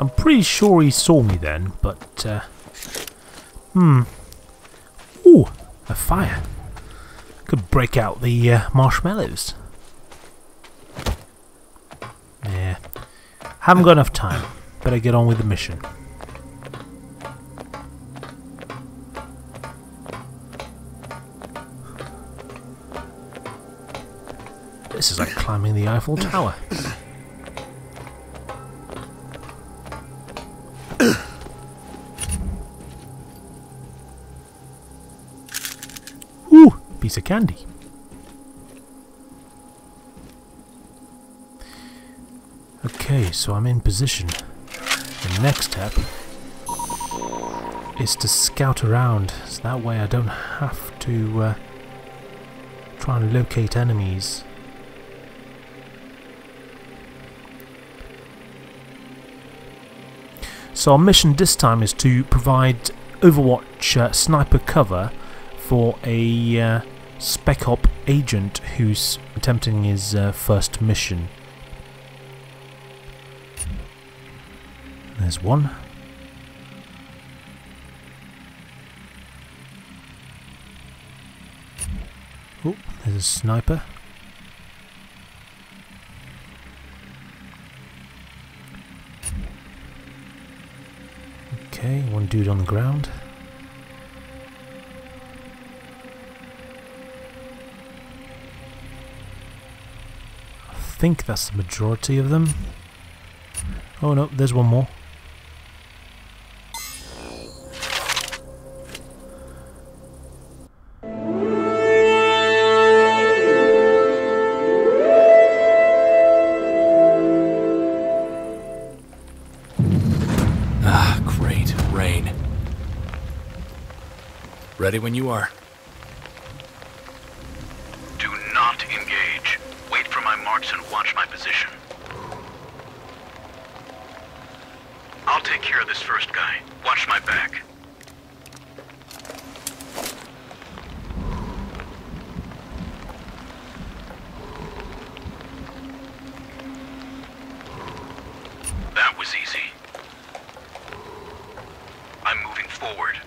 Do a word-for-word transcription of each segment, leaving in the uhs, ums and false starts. I'm pretty sure he saw me then, but uh, hmm. Ooh, a fire. Could break out the uh, marshmallows. Yeah, haven't got enough time. Better get on with the mission. This is like climbing the Eiffel Tower. Ooh, piece of candy. Okay, so I'm in position. The next step is to scout around, so that way I don't have to uh, try and locate enemies. So our mission this time is to provide Overwatch uh, sniper cover for a uh, Spec-Op agent who's attempting his uh, first mission. There's one. Oh, there's a sniper. Okay, one dude on the ground. I think that's the majority of them. Oh no, there's one more. Ready when you are. Do not engage. Wait for my marks and watch my position. I'll take care of this first guy. Watch my back. That was easy. I'm moving forward.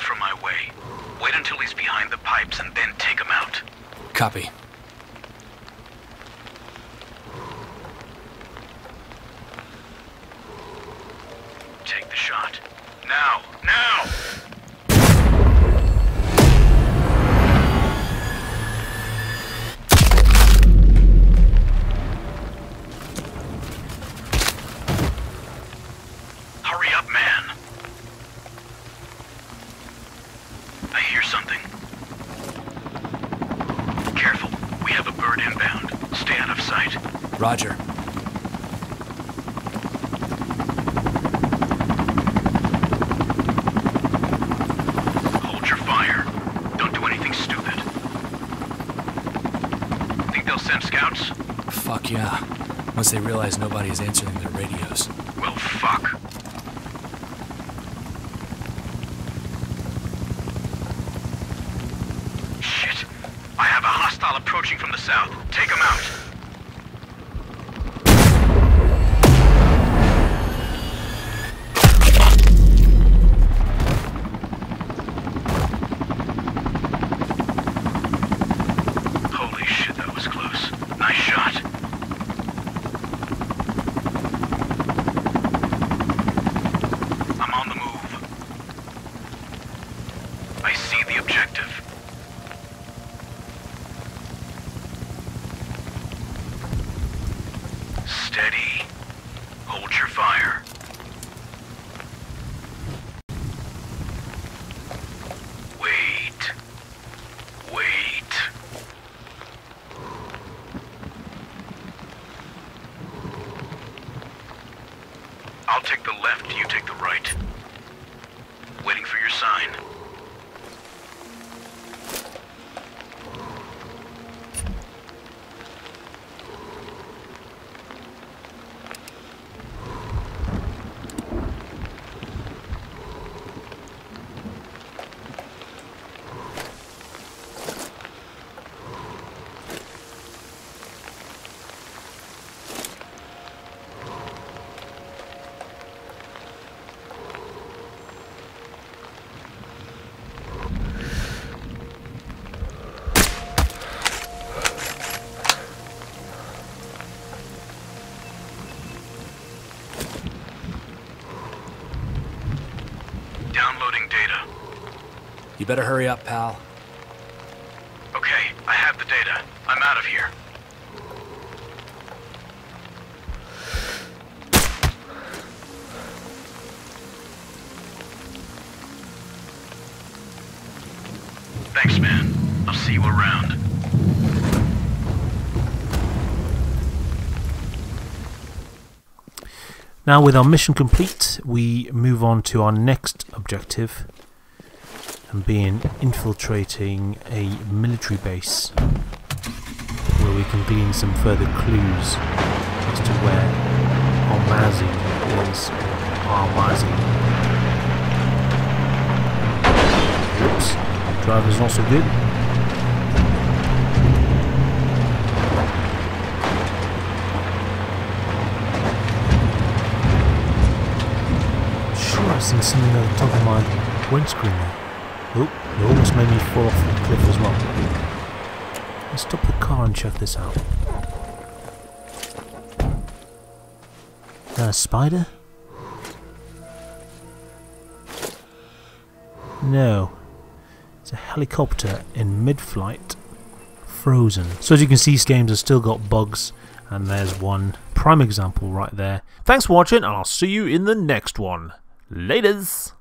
From my way. Wait until he's behind the pipes and then take him out. Copy. Take the shot. Now! Now! Hurry up, man! Something. Careful, we have a bird inbound. Stay out of sight. Roger. Hold your fire. Don't do anything stupid. Think they'll send scouts? Fuck yeah. Once they realize nobody is answering their radios. Well, fuck. Approaching from the south. Take him out. Holy shit, that was close. Nice shot. I'm on the move. I see the objective. Steady. Hold your fire. I'll take the left, you take the right. Waiting for your sign. You better hurry up, pal. Okay, I have the data. I'm out of here. Thanks, man. I'll see you around. Now, with our mission complete, we move on to our next objective. Being infiltrating a military base where we can glean some further clues as to where Almazi is. Almazi. Oops, driver's not so good. Sure, I've seen something on the top of my windscreen there. Oop, it almost made me fall off the cliff as well. Let's stop the car and check this out. Is that a spider? No. It's a helicopter in mid-flight. Frozen. So as you can see, these games have still got bugs, and there's one prime example right there. Thanks for watching, and I'll see you in the next one. Laters!